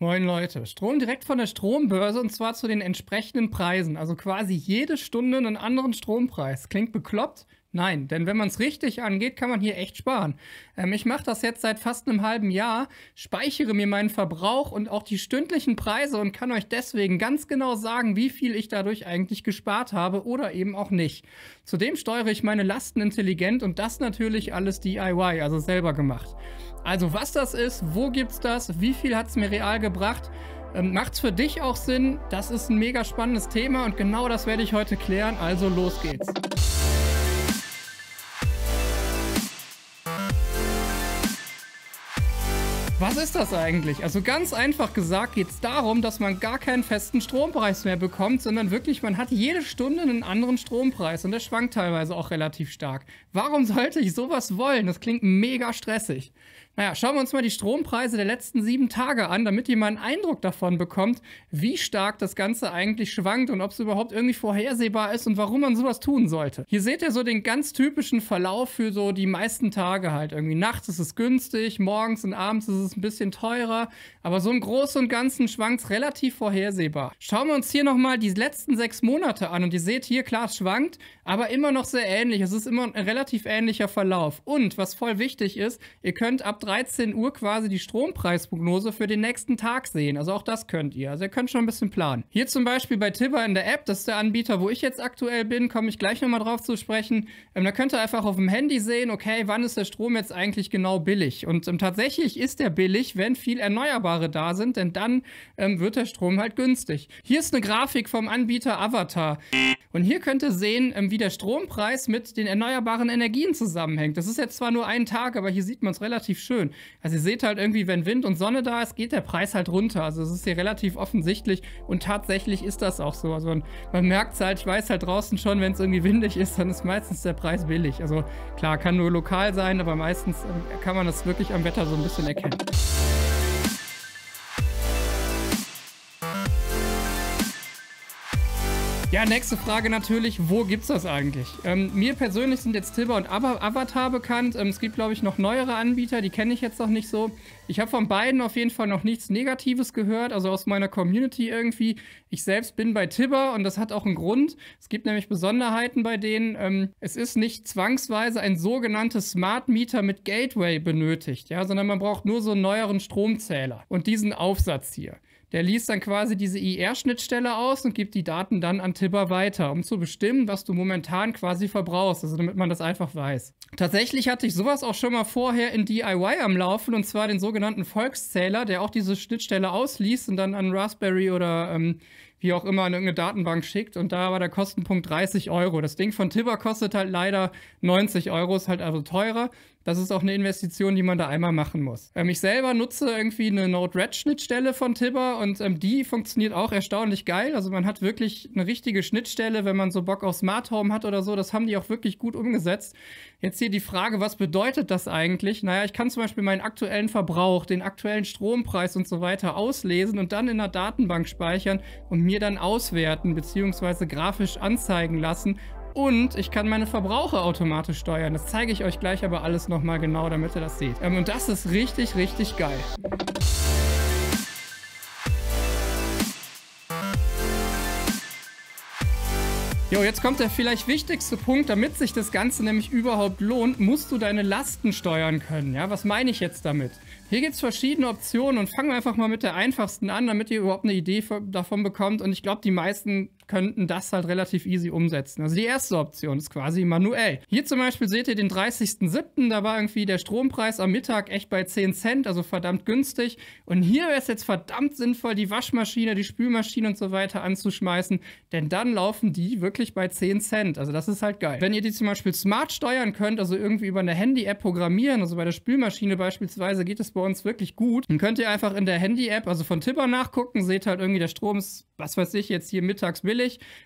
Moin Leute, Strom direkt von der Strombörse und zwar zu den entsprechenden Preisen, also quasi jede Stunde einen anderen Strompreis. Klingt bekloppt? Nein, denn wenn man es richtig angeht, kann man hier echt sparen. Ich mache das jetzt seit fast einem halben Jahr, speichere mir meinen Verbrauch und auch die stündlichen Preise und kann euch deswegen ganz genau sagen, wie viel ich dadurch eigentlich gespart habe oder eben auch nicht. Zudem steuere ich meine Lasten intelligent und das natürlich alles DIY, also selber gemacht. Also was das ist, wo gibt's das, wie viel hat's mir real gebracht, macht's für dich auch Sinn? Das ist ein mega spannendes Thema und genau das werde ich heute klären, also los geht's. Was ist das eigentlich? Also ganz einfach gesagt geht es darum, dass man gar keinen festen Strompreis mehr bekommt, sondern wirklich, man hat jede Stunde einen anderen Strompreis und der schwankt teilweise auch relativ stark. Warum sollte ich sowas wollen? Das klingt mega stressig. Naja, schauen wir uns mal die Strompreise der letzten 7 Tage an, damit ihr mal einen Eindruck davon bekommt, wie stark das Ganze eigentlich schwankt und ob es überhaupt irgendwie vorhersehbar ist und warum man sowas tun sollte. Hier seht ihr so den ganz typischen Verlauf für so die meisten Tage halt. Irgendwie nachts ist es günstig, morgens und abends ist es ein bisschen teurer, aber so im Großen und Ganzen schwankt es relativ vorhersehbar. Schauen wir uns hier nochmal die letzten 6 Monate an und ihr seht hier, klar, es schwankt, aber immer noch sehr ähnlich. Es ist immer ein relativ ähnlicher Verlauf. Und was voll wichtig ist, ihr könnt ab 13 Uhr quasi die Strompreisprognose für den nächsten Tag sehen. Also auch das könnt ihr. Also ihr könnt schon ein bisschen planen. Hier zum Beispiel bei Tibber in der App, das ist der Anbieter, wo ich jetzt aktuell bin, komme ich gleich nochmal drauf zu sprechen. Da könnt ihr einfach auf dem Handy sehen, okay, wann ist der Strom jetzt eigentlich genau billig? Und tatsächlich ist der billig, wenn viel Erneuerbare da sind, denn dann wird der Strom halt günstig. Hier ist eine Grafik vom Anbieter Avatar. Und hier könnt ihr sehen, wie der Strompreis mit den erneuerbaren Energien zusammenhängt. Das ist jetzt zwar nur ein Tag, aber hier sieht man es relativ schön. Also ihr seht halt irgendwie, wenn Wind und Sonne da ist, geht der Preis halt runter. Also es ist hier relativ offensichtlich und tatsächlich ist das auch so. Also man merkt es halt, ich weiß halt draußen schon, wenn es irgendwie windig ist, dann ist meistens der Preis billig. Also klar, kann nur lokal sein, aber meistens kann man das wirklich am Wetter so ein bisschen erkennen. Ja, nächste Frage natürlich, wo gibt's das eigentlich? Mir persönlich sind jetzt Tibber und Avatar bekannt. Es gibt, glaube ich, noch neuere Anbieter, die kenne ich jetzt noch nicht so. Ich habe von beiden auf jeden Fall noch nichts Negatives gehört, also aus meiner Community irgendwie. Ich selbst bin bei Tibber und das hat auch einen Grund. Es gibt nämlich Besonderheiten bei denen. Es ist nicht zwangsweise ein sogenanntes Smart Meter mit Gateway benötigt, ja, sondern man braucht nur so einen neueren Stromzähler und diesen Aufsatz hier. Der liest dann quasi diese IR-Schnittstelle aus und gibt die Daten dann an Tibber weiter, um zu bestimmen, was du momentan quasi verbrauchst, also damit man das einfach weiß. Tatsächlich hatte ich sowas auch schon mal vorher in DIY am Laufen, und zwar den sogenannten Volkszähler, der auch diese Schnittstelle ausliest und dann an Raspberry oder wie auch immer, in irgendeine Datenbank schickt, und da war der Kostenpunkt 30 Euro. Das Ding von Tibber kostet halt leider 90 Euro, ist halt also teurer. Das ist auch eine Investition, die man da einmal machen muss. Ich selber nutze irgendwie eine Node-RED-Schnittstelle von Tibber und die funktioniert auch erstaunlich geil. Also man hat wirklich eine richtige Schnittstelle, wenn man so Bock auf Smart Home hat oder so. Das haben die auch wirklich gut umgesetzt. Jetzt hier die Frage, was bedeutet das eigentlich? Naja, ich kann zum Beispiel meinen aktuellen Verbrauch, den aktuellen Strompreis und so weiter auslesen und dann in einer Datenbank speichern und mir dann auswerten bzw. grafisch anzeigen lassen. Und ich kann meine Verbraucher automatisch steuern. Das zeige ich euch gleich aber alles nochmal genau, damit ihr das seht. Und das ist richtig, richtig geil. Jo, jetzt kommt der vielleicht wichtigste Punkt, damit sich das Ganze nämlich überhaupt lohnt, musst du deine Lasten steuern können. Ja, was meine ich jetzt damit? Hier gibt es verschiedene Optionen und fangen wir einfach mal mit der einfachsten an, damit ihr überhaupt eine Idee davon bekommt, und ich glaube, die meisten könnten das halt relativ easy umsetzen. Also die erste Option ist quasi manuell. Hier zum Beispiel seht ihr den 30.07., da war irgendwie der Strompreis am Mittag echt bei 10 Cent, also verdammt günstig, und hier wäre es jetzt verdammt sinnvoll, die Waschmaschine, die Spülmaschine und so weiter anzuschmeißen, denn dann laufen die wirklich bei 10 Cent. Also das ist halt geil. Wenn ihr die zum Beispiel smart steuern könnt, also irgendwie über eine Handy-App programmieren, also bei der Spülmaschine beispielsweise geht es bei uns wirklich gut, dann könnt ihr einfach in der Handy-App, also von Tibber, nachgucken, seht halt irgendwie, der Strom ist, was weiß ich, jetzt hier mittags billig,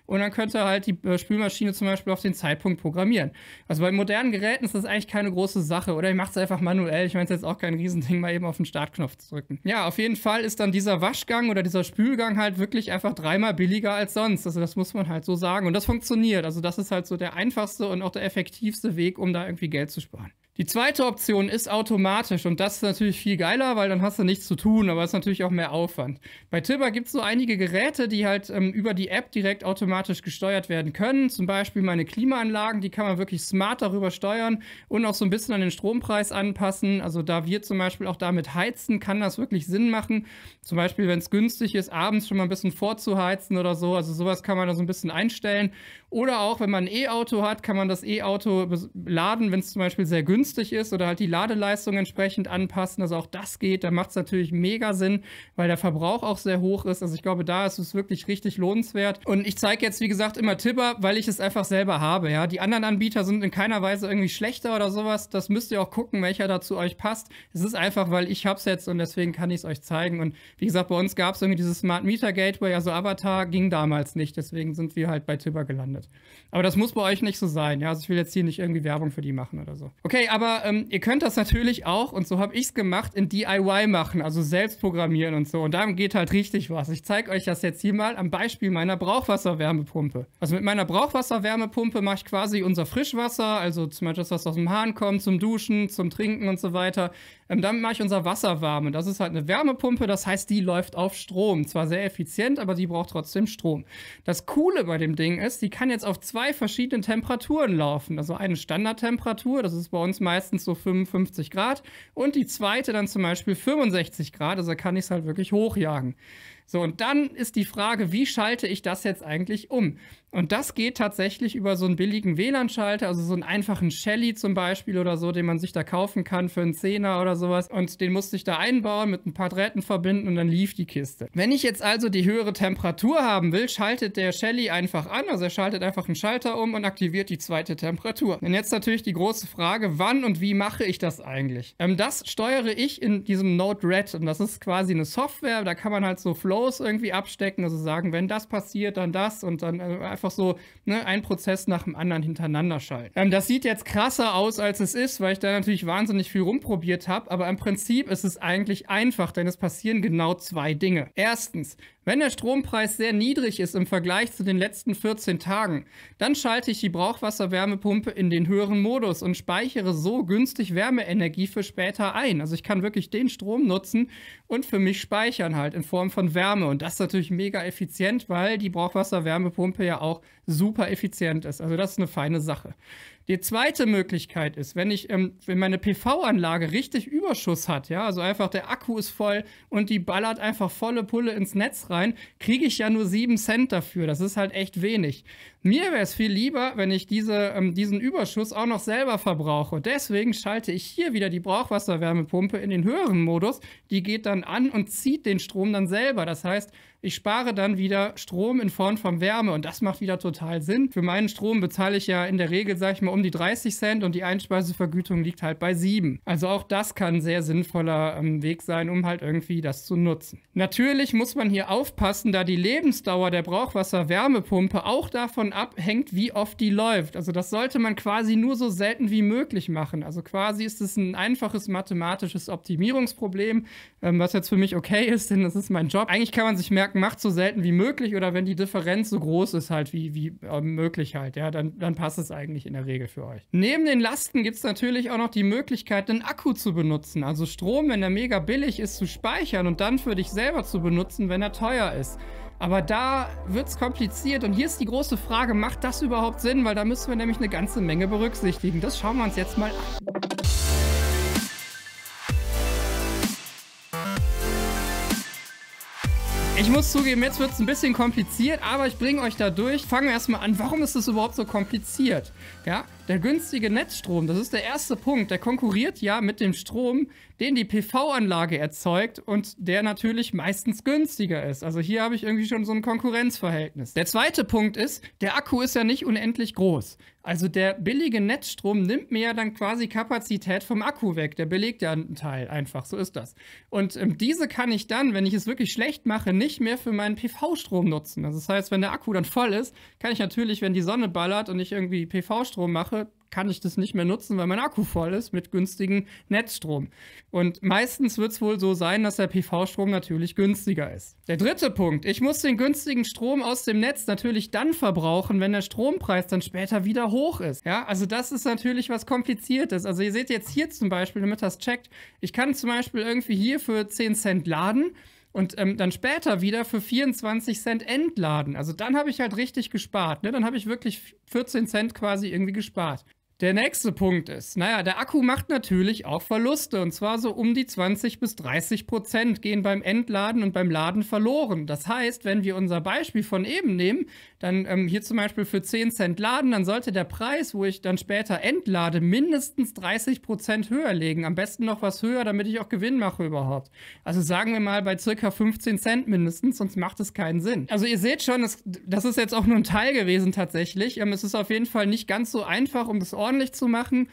und dann könnt ihr halt die Spülmaschine zum Beispiel auf den Zeitpunkt programmieren. Also bei modernen Geräten ist das eigentlich keine große Sache, oder ihr macht es einfach manuell. Ich meine, es ist jetzt auch kein Riesending, mal eben auf den Startknopf zu drücken. Ja, auf jeden Fall ist dann dieser Waschgang oder dieser Spülgang halt wirklich einfach 3-mal billiger als sonst. Also das muss man halt so sagen, und das funktioniert. Also das ist halt so der einfachste und auch der effektivste Weg, um da irgendwie Geld zu sparen. Die zweite Option ist automatisch und das ist natürlich viel geiler, weil dann hast du nichts zu tun, aber es ist natürlich auch mehr Aufwand. Bei Tibber gibt es so einige Geräte, die halt über die App direkt automatisch gesteuert werden können. Zum Beispiel meine Klimaanlagen, die kann man wirklich smart darüber steuern und auch so ein bisschen an den Strompreis anpassen. Also da wir zum Beispiel auch damit heizen, kann das wirklich Sinn machen. Zum Beispiel, wenn es günstig ist, abends schon mal ein bisschen vorzuheizen oder so. Also sowas kann man da so ein bisschen einstellen. Oder auch, wenn man ein E-Auto hat, kann man das E-Auto laden, wenn es zum Beispiel sehr günstig ist. Ist oder halt die Ladeleistung entsprechend anpassen, also auch das geht, da macht es natürlich mega Sinn, weil der Verbrauch auch sehr hoch ist, also ich glaube, da ist es wirklich richtig lohnenswert und ich zeige jetzt, wie gesagt, immer Tibber, weil ich es einfach selber habe, ja, die anderen Anbieter sind in keiner Weise irgendwie schlechter oder sowas, das müsst ihr auch gucken, welcher dazu euch passt, es ist einfach, weil ich hab's jetzt und deswegen kann ich es euch zeigen und wie gesagt, bei uns gab es irgendwie dieses Smart Meter Gateway, also Avatar ging damals nicht, deswegen sind wir halt bei Tibber gelandet, aber das muss bei euch nicht so sein, ja, also ich will jetzt hier nicht irgendwie Werbung für die machen oder so. Okay, aber ihr könnt das natürlich auch, und so habe ich es gemacht, in DIY machen, also selbst programmieren und so. Und darum geht halt richtig was. Ich zeige euch das jetzt hier mal am Beispiel meiner Brauchwasserwärmepumpe. Also mit meiner Brauchwasserwärmepumpe mache ich quasi unser Frischwasser, also zum Beispiel das, was aus dem Hahn kommt, zum Duschen, zum Trinken und so weiter. Damit mache ich unser Wasser warm. Und das ist halt eine Wärmepumpe, das heißt, die läuft auf Strom. Zwar sehr effizient, aber die braucht trotzdem Strom. Das Coole bei dem Ding ist, die kann jetzt auf zwei verschiedenen Temperaturen laufen. Also eine Standardtemperatur, das ist bei uns meistens so 55 Grad und die zweite dann zum Beispiel 65 Grad, also kann ich es halt wirklich hochjagen. So, und dann ist die Frage, wie schalte ich das jetzt eigentlich um? Und das geht tatsächlich über so einen billigen WLAN-Schalter, also so einen einfachen Shelly zum Beispiel oder so, den man sich da kaufen kann für einen Zehner oder sowas. Und den musste ich da einbauen, mit ein paar Drähten verbinden und dann lief die Kiste. Wenn ich jetzt also die höhere Temperatur haben will, schaltet der Shelly einfach an, also er schaltet einfach einen Schalter um und aktiviert die zweite Temperatur. Und jetzt natürlich die große Frage, wann und wie mache ich das eigentlich? Das steuere ich in diesem Node-RED und das ist quasi eine Software, da kann man halt so Flows irgendwie abstecken, also sagen, wenn das passiert, dann das und dann einfach so, ne, ein Prozess nach dem anderen hintereinander schalten. Das sieht jetzt krasser aus, als es ist, weil ich da natürlich wahnsinnig viel rumprobiert habe, aber im Prinzip ist es eigentlich einfach, denn es passieren genau zwei Dinge. Erstens, wenn der Strompreis sehr niedrig ist im Vergleich zu den letzten 14 Tagen, dann schalte ich die Brauchwasserwärmepumpe in den höheren Modus und speichere so günstig Wärmeenergie für später ein. Also ich kann wirklich den Strom nutzen und für mich speichern halt in Form von Wärme. Und das ist natürlich mega effizient, weil die Brauchwasserwärmepumpe ja auch super effizient ist. Also das ist eine feine Sache. Die zweite Möglichkeit ist, wenn meine PV-Anlage richtig Überschuss hat, ja, also einfach der Akku ist voll und die ballert einfach volle Pulle ins Netz rein, kriege ich ja nur 7 Cent dafür. Das ist halt echt wenig. Mir wäre es viel lieber, wenn ich diesen Überschuss auch noch selber verbrauche. Deswegen schalte ich hier wieder die Brauchwasserwärmepumpe in den höheren Modus. Die geht dann an und zieht den Strom dann selber. Das heißt, ich spare dann wieder Strom in Form von Wärme und das macht wieder total Sinn. Für meinen Strom bezahle ich ja in der Regel, sag ich mal, um die 30 Cent und die Einspeisevergütung liegt halt bei 7. Also auch das kann ein sehr sinnvoller Weg sein, um halt irgendwie das zu nutzen. Natürlich muss man hier aufpassen, da die Lebensdauer der Brauchwasserwärmepumpe auch davon abhängt, wie oft die läuft. Also das sollte man quasi nur so selten wie möglich machen. Also quasi ist es ein einfaches mathematisches Optimierungsproblem, was jetzt für mich okay ist, denn das ist mein Job. Eigentlich kann man sich merken, macht so selten wie möglich oder wenn die Differenz so groß ist halt wie möglich halt, ja, dann passt es eigentlich in der Regel für euch. Neben den Lasten gibt es natürlich auch noch die Möglichkeit, den Akku zu benutzen, also Strom, wenn der mega billig ist, zu speichern und dann für dich selber zu benutzen, wenn er teuer ist. Aber da wird es kompliziert und hier ist die große Frage, macht das überhaupt Sinn? Weil da müssen wir nämlich eine ganze Menge berücksichtigen. Das schauen wir uns jetzt mal an. Ich muss zugeben, jetzt wird es ein bisschen kompliziert, aber ich bringe euch da durch. Fangen wir erstmal an, warum ist das überhaupt so kompliziert? Ja, der günstige Netzstrom, das ist der erste Punkt, der konkurriert ja mit dem Strom, den die PV-Anlage erzeugt und der natürlich meistens günstiger ist. Also hier habe ich irgendwie schon so ein Konkurrenzverhältnis. Der zweite Punkt ist, der Akku ist ja nicht unendlich groß. Also der billige Netzstrom nimmt mir ja dann quasi Kapazität vom Akku weg. Der belegt ja einen Teil einfach, so ist das. Und diese kann ich dann, wenn ich es wirklich schlecht mache, nicht mehr für meinen PV-Strom nutzen. Also das heißt, wenn der Akku dann voll ist, kann ich natürlich, wenn die Sonne ballert und ich irgendwie PV-Strom mache, kann ich das nicht mehr nutzen, weil mein Akku voll ist mit günstigem Netzstrom. Und meistens wird es wohl so sein, dass der PV-Strom natürlich günstiger ist. Der dritte Punkt: Ich muss den günstigen Strom aus dem Netz natürlich dann verbrauchen, wenn der Strompreis dann später wieder hoch ist. Ja, also das ist natürlich was Kompliziertes. Also ihr seht jetzt hier zum Beispiel, damit das checkt, ich kann zum Beispiel irgendwie hier für 10 Cent laden und dann später wieder für 24 Cent entladen. Also dann habe ich halt richtig gespart, ne? Dann habe ich wirklich 14 Cent quasi irgendwie gespart. Der nächste Punkt ist, naja, der Akku macht natürlich auch Verluste, und zwar so um die 20 bis 30% gehen beim Entladen und beim Laden verloren. Das heißt, wenn wir unser Beispiel von eben nehmen, dann hier zum Beispiel für 10 Cent laden, dann sollte der Preis, wo ich dann später entlade, mindestens 30% höher liegen. Am besten noch was höher, damit ich auch Gewinn mache überhaupt. Also sagen wir mal bei circa 15 Cent mindestens, sonst macht es keinen Sinn. Also ihr seht schon, das ist jetzt auch nur ein Teil gewesen tatsächlich. Es ist auf jeden Fall nicht ganz so einfach, um das ordentlich zu machen.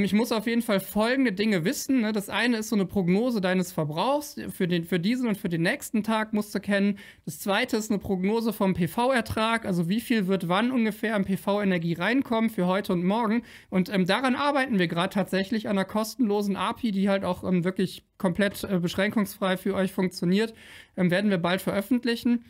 Ich muss auf jeden Fall folgende Dinge wissen, ne? Das eine ist so eine Prognose deines Verbrauchs für diesen und für den nächsten Tag musst du kennen. Das zweite ist eine Prognose vom PV-Ertrag, also wie viel wird wann ungefähr an PV-Energie reinkommen für heute und morgen. Und daran arbeiten wir gerade tatsächlich, an einer kostenlosen API, die halt auch wirklich komplett beschränkungsfrei für euch funktioniert. Werden wir bald veröffentlichen.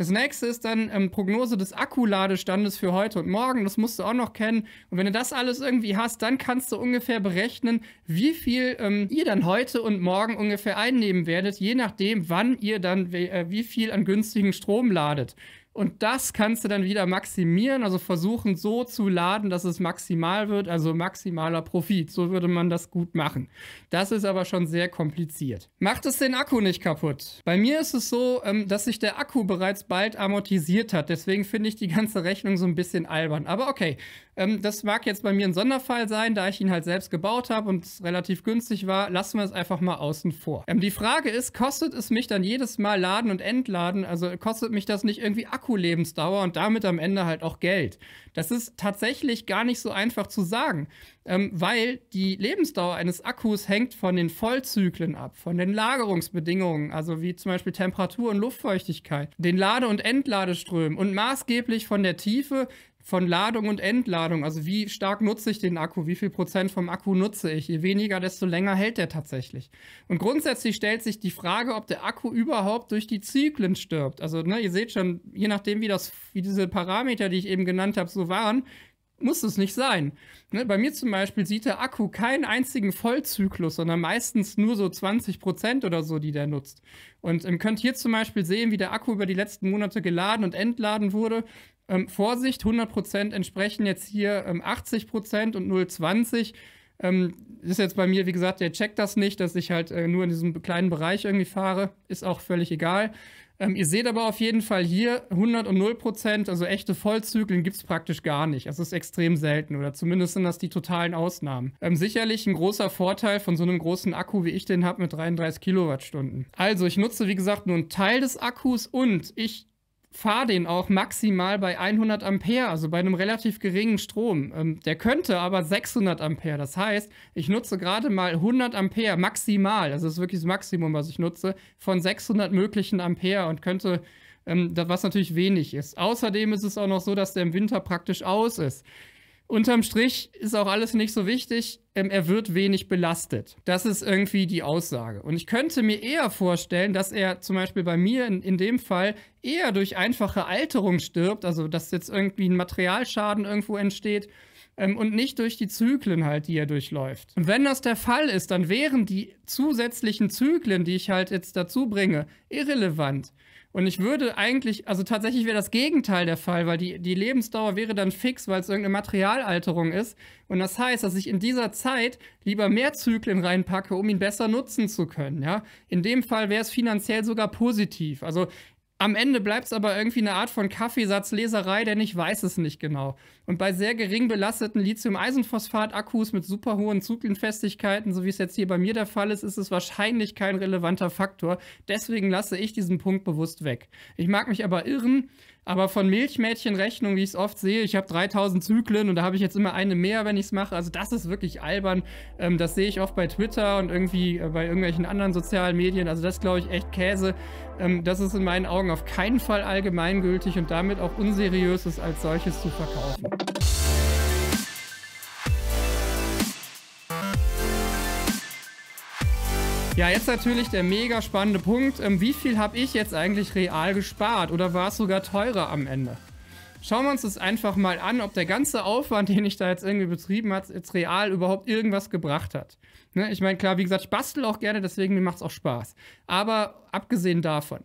Das nächste ist dann Prognose des Akkuladestandes für heute und morgen. Das musst du auch noch kennen. Und wenn du das alles irgendwie hast, dann kannst du ungefähr berechnen, wie viel ihr dann heute und morgen ungefähr einnehmen werdet, je nachdem, wann ihr dann wie viel an günstigen Strom ladet. Und das kannst du dann wieder maximieren, also versuchen so zu laden, dass es maximal wird, also maximaler Profit. So würde man das gut machen. Das ist aber schon sehr kompliziert. Macht es den Akku nicht kaputt? Bei mir ist es so, dass sich der Akku bereits bald amortisiert hat. Deswegen finde ich die ganze Rechnung so ein bisschen albern. Aber okay, das mag jetzt bei mir ein Sonderfall sein, da ich ihn halt selbst gebaut habe und es relativ günstig war. Lassen wir es einfach mal außen vor. Die Frage ist, kostet es mich dann jedes Mal laden und entladen? Also kostet mich das nicht irgendwie Akku? Lebensdauer und damit am Ende halt auch Geld. Das ist tatsächlich gar nicht so einfach zu sagen, weil die Lebensdauer eines Akkus hängt von den Vollzyklen ab, von den Lagerungsbedingungen, also wie zum Beispiel Temperatur und Luftfeuchtigkeit, den Lade- und Entladeströmen und maßgeblich von der Tiefe von Ladung und Entladung, also wie stark nutze ich den Akku, wie viel Prozent vom Akku nutze ich. Je weniger, desto länger hält der tatsächlich. Und grundsätzlich stellt sich die Frage, ob der Akku überhaupt durch die Zyklen stirbt. Also ne, ihr seht schon, je nachdem wie diese Parameter, die ich eben genannt habe, so waren, muss es nicht sein. Ne, bei mir zum Beispiel sieht der Akku keinen einzigen Vollzyklus, sondern meistens nur so 20% oder so, die der nutzt. Und ihr könnt hier zum Beispiel sehen, wie der Akku über die letzten Monate geladen und entladen wurde. Vorsicht, 100% entsprechen jetzt hier 80% und 0,20%. Ist jetzt bei mir, wie gesagt, der checkt das nicht, dass ich halt nur in diesem kleinen Bereich irgendwie fahre. Ist auch völlig egal. Ihr seht aber auf jeden Fall hier 100 und 0%, also echte Vollzyklen gibt es praktisch gar nicht. Also ist extrem selten oder zumindest sind das die totalen Ausnahmen. Sicherlich ein großer Vorteil von so einem großen Akku, wie ich den habe, mit 33 Kilowattstunden. Also ich nutze, wie gesagt, nur einen Teil des Akkus und ich fahre den auch maximal bei 100 Ampere, also bei einem relativ geringen Strom. Der könnte aber 600 Ampere, das heißt, ich nutze gerade mal 100 Ampere maximal, das ist wirklich das Maximum, was ich nutze, von 600 möglichen Ampere und könnte, was natürlich wenig ist. Außerdem ist es auch noch so, dass der im Winter praktisch aus ist. Unterm Strich ist auch alles nicht so wichtig, er wird wenig belastet. Das ist irgendwie die Aussage. Und ich könnte mir eher vorstellen, dass er zum Beispiel bei mir in dem Fall eher durch einfache Alterung stirbt, also dass jetzt irgendwie ein Materialschaden irgendwo entsteht und nicht durch die Zyklen halt, die er durchläuft. Und wenn das der Fall ist, dann wären die zusätzlichen Zyklen, die ich halt jetzt dazu bringe, irrelevant. Und ich würde eigentlich, also tatsächlich wäre das Gegenteil der Fall, weil die Lebensdauer wäre dann fix, weil es irgendeine Materialalterung ist. Und das heißt, dass ich in dieser Zeit lieber mehr Zyklen reinpacke, um ihn besser nutzen zu können. Ja? In dem Fall wäre es finanziell sogar positiv. Also am Ende bleibt es aber irgendwie eine Art von Kaffeesatzleserei, denn ich weiß es nicht genau. Und bei sehr gering belasteten Lithium-Eisenphosphat-Akkus mit super hohen Zyklenfestigkeiten, so wie es jetzt hier bei mir der Fall ist, ist es wahrscheinlich kein relevanter Faktor. Deswegen lasse ich diesen Punkt bewusst weg. Ich mag mich aber irren, aber von Milchmädchenrechnung, wie ich es oft sehe, ich habe 3000 Zyklen und da habe ich jetzt immer eine mehr, wenn ich es mache. Also das ist wirklich albern. Das sehe ich oft bei Twitter und irgendwie bei irgendwelchen anderen sozialen Medien. Also das glaube ich echt Käse. Das ist in meinen Augen auf keinen Fall allgemeingültig und damit auch unseriös, es als solches zu verkaufen. Ja, jetzt natürlich der mega spannende Punkt. Wie viel habe ich jetzt eigentlich real gespart? Oder war es sogar teurer am Ende? Schauen wir uns das einfach mal an, ob der ganze Aufwand, den ich da jetzt irgendwie betrieben habe, jetzt real überhaupt irgendwas gebracht hat. Ne? Ich meine, klar, wie gesagt, ich bastel auch gerne, deswegen mir macht es auch Spaß. Aber abgesehen davon.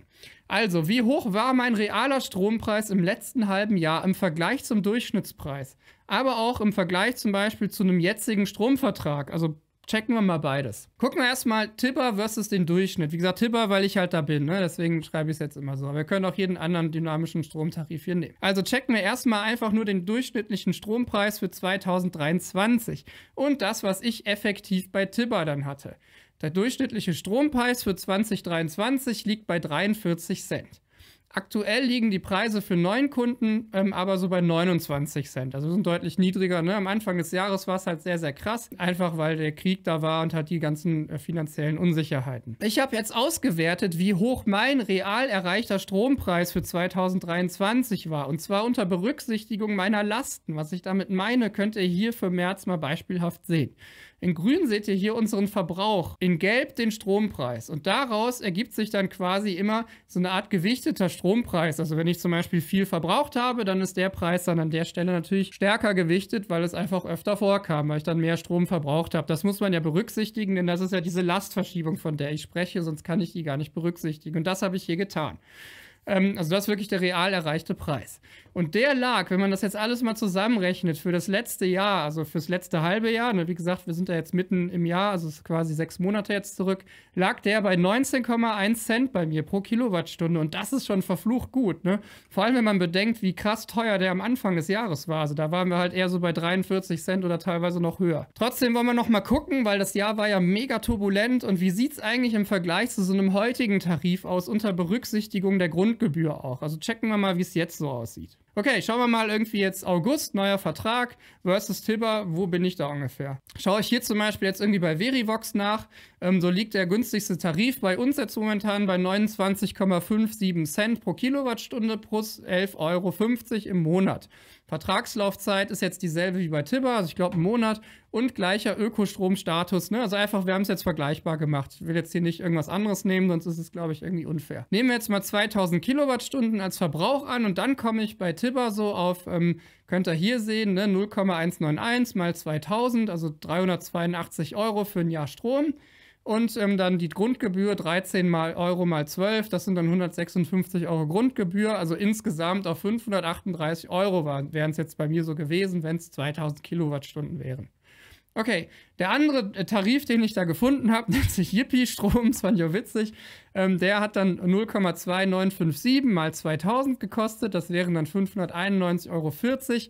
Also, wie hoch war mein realer Strompreis im letzten halben Jahr im Vergleich zum Durchschnittspreis? Aber auch im Vergleich zum Beispiel zu einem jetzigen Stromvertrag, also checken wir mal beides. Gucken wir erstmal Tibber versus den Durchschnitt. Wie gesagt, Tibber, weil ich halt da bin, ne? Deswegen schreibe ich es jetzt immer so. Aber wir können auch jeden anderen dynamischen Stromtarif hier nehmen. Also checken wir erstmal einfach nur den durchschnittlichen Strompreis für 2023 und das, was ich effektiv bei Tibber dann hatte. Der durchschnittliche Strompreis für 2023 liegt bei 43 Cent. Aktuell liegen die Preise für neuen Kunden aber so bei 29 Cent. Also sind deutlich niedriger. Ne? Am Anfang des Jahres war es halt sehr, sehr krass. Einfach weil der Krieg da war und halt die ganzen finanziellen Unsicherheiten. Ich habe jetzt ausgewertet, wie hoch mein real erreichter Strompreis für 2023 war. Und zwar unter Berücksichtigung meiner Lasten. Was ich damit meine, könnt ihr hier für März mal beispielhaft sehen. In grün seht ihr hier unseren Verbrauch, in gelb den Strompreis. Und daraus ergibt sich dann quasi immer so eine Art gewichteter Strompreis. Also wenn ich zum Beispiel viel verbraucht habe, dann ist der Preis dann an der Stelle natürlich stärker gewichtet, weil es einfach öfter vorkam, weil ich dann mehr Strom verbraucht habe. Das muss man ja berücksichtigen, denn das ist ja diese Lastverschiebung, von der ich spreche, sonst kann ich die gar nicht berücksichtigen. Und das habe ich hier getan. Also das ist wirklich der real erreichte Preis. Und der lag, wenn man das jetzt alles mal zusammenrechnet, für das letzte Jahr, also fürs letzte halbe Jahr, ne, wie gesagt, wir sind ja jetzt mitten im Jahr, also es ist quasi 6 Monate jetzt zurück, lag der bei 19,1 Cent bei mir pro Kilowattstunde. Und das ist schon verflucht gut, ne? Vor allem, wenn man bedenkt, wie krass teuer der am Anfang des Jahres war. Also da waren wir halt eher so bei 43 Cent oder teilweise noch höher. Trotzdem wollen wir noch mal gucken, weil das Jahr war ja mega turbulent. Und wie sieht es eigentlich im Vergleich zu so einem heutigen Tarif aus, unter Berücksichtigung der Grundgebühr auch? Also checken wir mal, wie es jetzt so aussieht. Okay, schauen wir mal irgendwie jetzt August, neuer Vertrag versus Tibber, wo bin ich da ungefähr? Schaue ich hier zum Beispiel jetzt irgendwie bei Verivox nach, so liegt der günstigste Tarif bei uns jetzt momentan bei 29,57 Cent pro Kilowattstunde plus 11,50 € im Monat. Vertragslaufzeit ist jetzt dieselbe wie bei Tibber, also ich glaube 1 Monat und gleicher Ökostromstatus, ne? Also einfach, wir haben es jetzt vergleichbar gemacht. Ich will jetzt hier nicht irgendwas anderes nehmen, sonst ist es, glaube ich, irgendwie unfair. Nehmen wir jetzt mal 2000 Kilowattstunden als Verbrauch an und dann komme ich bei Tibber so auf, könnt ihr hier sehen, ne, 0,191 mal 2000, also 382 € für ein Jahr Strom. Und dann die Grundgebühr, 13 € mal 12, das sind dann 156 € Grundgebühr. Also insgesamt auf 538 € wären es jetzt bei mir so gewesen, wenn es 2000 Kilowattstunden wären. Okay, der andere Tarif, den ich da gefunden habe, nennt sich Yippie-Strom, das fand ich auch witzig. Der hat dann 0,2957 mal 2000 gekostet, das wären dann 591,40 €.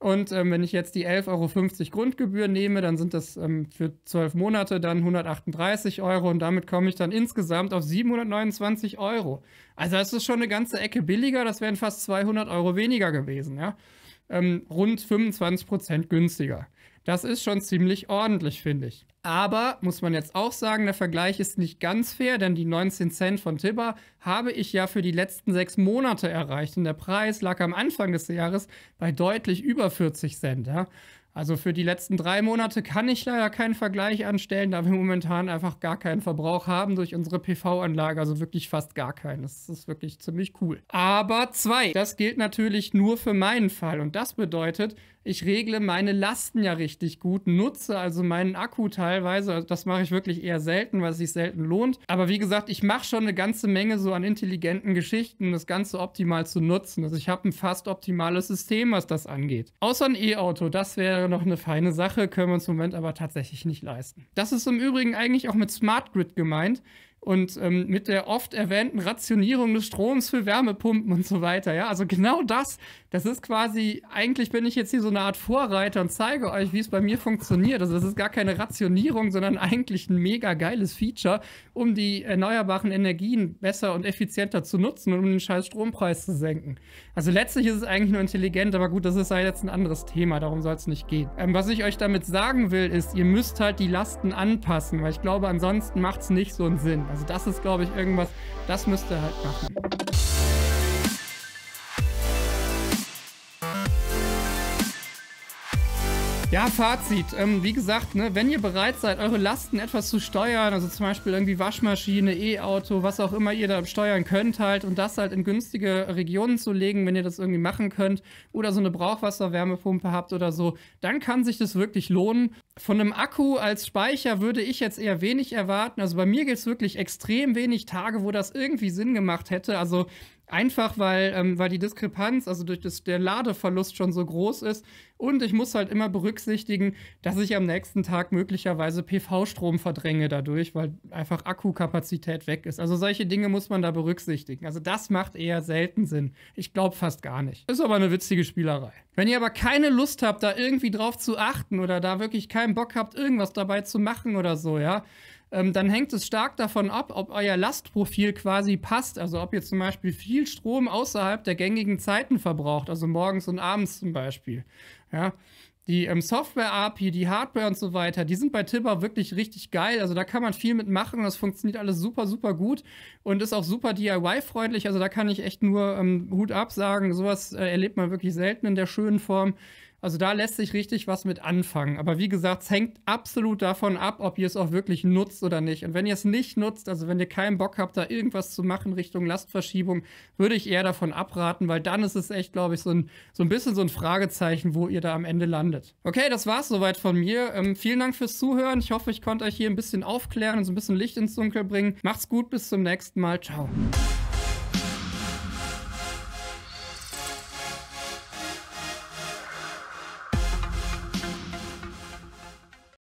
Und wenn ich jetzt die 11,50 € Grundgebühr nehme, dann sind das für 12 Monate dann 138 € und damit komme ich dann insgesamt auf 729 €. Also das ist schon eine ganze Ecke billiger, das wären fast 200 € weniger gewesen, ja? Rund 25% günstiger. Das ist schon ziemlich ordentlich, finde ich. Aber, muss man jetzt auch sagen, der Vergleich ist nicht ganz fair, denn die 19 Cent von Tibber habe ich ja für die letzten 6 Monate erreicht. Und der Preis lag am Anfang des Jahres bei deutlich über 40 Cent. Ja? Also für die letzten 3 Monate kann ich leider keinen Vergleich anstellen, da wir momentan einfach gar keinen Verbrauch haben durch unsere PV-Anlage, also wirklich fast gar keinen. Das ist wirklich ziemlich cool. Aber 2, das gilt natürlich nur für meinen Fall und das bedeutet, ich regle meine Lasten ja richtig gut, nutze also meinen Akku teilweise. Das mache ich wirklich eher selten, weil es sich selten lohnt. Aber wie gesagt, ich mache schon eine ganze Menge so an intelligenten Geschichten, um das Ganze optimal zu nutzen. Also ich habe ein fast optimales System, was das angeht. Außer ein E-Auto, das wäre noch eine feine Sache, können wir uns im Moment aber tatsächlich nicht leisten. Das ist im Übrigen eigentlich auch mit Smart Grid gemeint. Und mit der oft erwähnten Rationierung des Stroms für Wärmepumpen und so weiter. Ja? Also genau das ist quasi, eigentlich bin ich jetzt hier so eine Art Vorreiter und zeige euch, wie es bei mir funktioniert. Also das ist gar keine Rationierung, sondern eigentlich ein mega geiles Feature, um die erneuerbaren Energien besser und effizienter zu nutzen und um den scheiß Strompreis zu senken. Also letztlich ist es eigentlich nur intelligent, aber gut, das ist halt jetzt ein anderes Thema, darum soll es nicht gehen. Was ich euch damit sagen will, ist, ihr müsst halt die Lasten anpassen, weil ich glaube, ansonsten macht es nicht so einen Sinn. Also das ist, glaube ich, irgendwas, das müsst ihr halt machen. Ja, Fazit. Wie gesagt, ne, wenn ihr bereit seid, eure Lasten etwas zu steuern, also zum Beispiel irgendwie Waschmaschine, E-Auto, was auch immer ihr da steuern könnt halt und das halt in günstige Regionen zu legen, wenn ihr das irgendwie machen könnt oder so eine Brauchwasserwärmepumpe habt oder so, dann kann sich das wirklich lohnen. Von einem Akku als Speicher würde ich jetzt eher wenig erwarten. Also bei mir gibt es wirklich extrem wenig Tage, wo das irgendwie Sinn gemacht hätte. Also einfach, weil die Diskrepanz, also durch der Ladeverlust schon so groß ist. Und ich muss halt immer berücksichtigen, dass ich am nächsten Tag möglicherweise PV-Strom verdränge dadurch, weil einfach Akkukapazität weg ist. Also solche Dinge muss man da berücksichtigen. Also das macht eher selten Sinn. Ich glaube fast gar nicht. Ist aber eine witzige Spielerei. Wenn ihr aber keine Lust habt, da irgendwie drauf zu achten oder da wirklich keinen Bock habt, irgendwas dabei zu machen oder so, ja, dann hängt es stark davon ab, ob euer Lastprofil quasi passt. Also ob ihr zum Beispiel viel Strom außerhalb der gängigen Zeiten verbraucht, also morgens und abends zum Beispiel. Ja. Die Software-API, die Hardware und so weiter, die sind bei Tibber wirklich richtig geil. Also da kann man viel mitmachen, das funktioniert alles super, super gut und ist auch super DIY-freundlich. Also da kann ich echt nur Hut ab sagen, sowas erlebt man wirklich selten in der schönen Form. Also da lässt sich richtig was mit anfangen. Aber wie gesagt, es hängt absolut davon ab, ob ihr es auch wirklich nutzt oder nicht. Und wenn ihr es nicht nutzt, also wenn ihr keinen Bock habt, da irgendwas zu machen Richtung Lastverschiebung, würde ich eher davon abraten, weil dann ist es echt, glaube ich, so ein bisschen so ein Fragezeichen, wo ihr da am Ende landet. Okay, das war's soweit von mir. Vielen Dank fürs Zuhören. Ich hoffe, ich konnte euch hier ein bisschen aufklären und so ein bisschen Licht ins Dunkel bringen. Macht's gut, bis zum nächsten Mal. Ciao.